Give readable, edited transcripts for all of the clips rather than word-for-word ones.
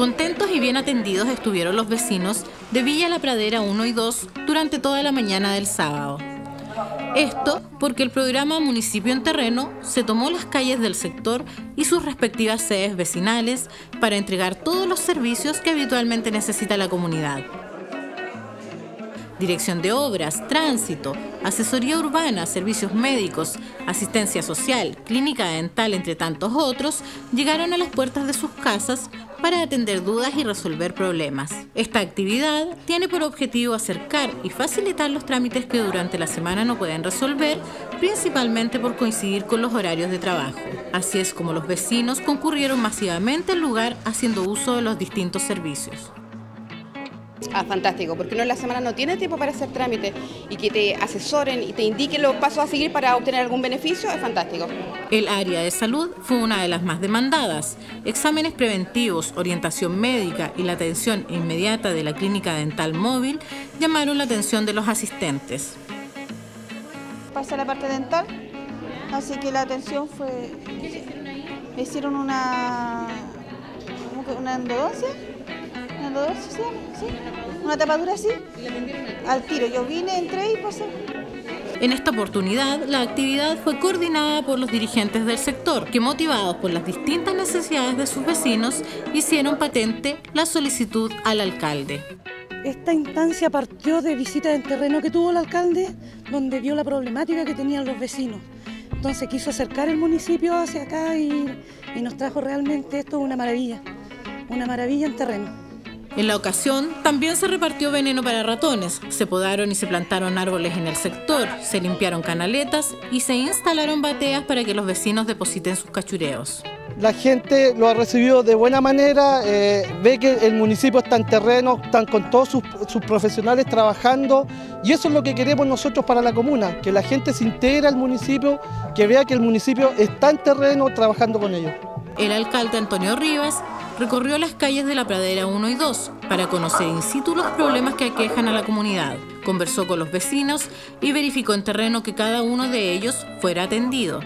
Contentos y bien atendidos estuvieron los vecinos de Villa La Pradera 1 y 2 durante toda la mañana del sábado. Esto porque el programa Municipio en Terreno se tomó las calles del sector y sus respectivas sedes vecinales para entregar todos los servicios que habitualmente necesita la comunidad. Dirección de obras, tránsito, asesoría urbana, servicios médicos, asistencia social, clínica dental, entre tantos otros, llegaron a las puertas de sus casas para atender dudas y resolver problemas. Esta actividad tiene por objetivo acercar y facilitar los trámites que durante la semana no pueden resolver, principalmente por coincidir con los horarios de trabajo. Así es como los vecinos concurrieron masivamente al lugar haciendo uso de los distintos servicios. Ah, fantástico, porque uno en la semana no tiene tiempo para hacer trámites y que te asesoren y te indiquen los pasos a seguir para obtener algún beneficio, es fantástico. El área de salud fue una de las más demandadas. Exámenes preventivos, orientación médica y la atención inmediata de la clínica dental móvil llamaron la atención de los asistentes. Pasa la parte dental, así que la atención fue... Me hicieron una endodoncia. ¿Sí? Una tapadura así, al tiro. Yo vine, entré y pasé. En esta oportunidad, la actividad fue coordinada por los dirigentes del sector, que motivados por las distintas necesidades de sus vecinos, hicieron patente la solicitud al alcalde. Esta instancia partió de visitas en terreno que tuvo el alcalde, donde vio la problemática que tenían los vecinos. Entonces quiso acercar el municipio hacia acá y nos trajo realmente esto una maravilla en terreno. En la ocasión, también se repartió veneno para ratones, se podaron y se plantaron árboles en el sector, se limpiaron canaletas y se instalaron bateas para que los vecinos depositen sus cachureos. La gente lo ha recibido de buena manera, ve que el municipio está en terreno, están con todos sus profesionales trabajando y eso es lo que queremos nosotros para la comuna, que la gente se integre al municipio, que vea que el municipio está en terreno trabajando con ellos. El alcalde Antonio Rivas recorrió las calles de La Pradera 1 y 2 para conocer in situ los problemas que aquejan a la comunidad. Conversó con los vecinos y verificó en terreno que cada uno de ellos fuera atendido.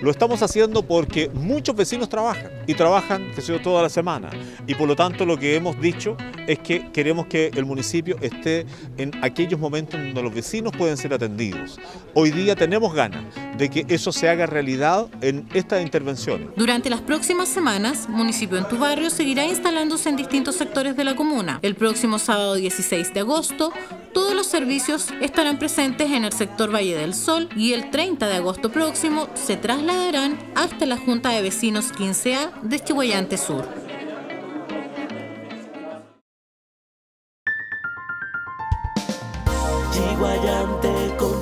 Lo estamos haciendo porque muchos vecinos trabajan y trabajan, que sé yo, toda la semana. Y por lo tanto lo que hemos dicho es que queremos que el municipio esté en aquellos momentos donde los vecinos pueden ser atendidos. Hoy día tenemos ganas de que eso se haga realidad en estas intervenciones. Durante las próximas semanas, Municipio en tu Barrio seguirá instalándose en distintos sectores de la comuna. El próximo sábado 16 de agosto, todos los servicios estarán presentes en el sector Valle del Sol y el 30 de agosto próximo se trasladarán hasta la Junta de Vecinos 15A de Chiguayante Sur. Chiguayante con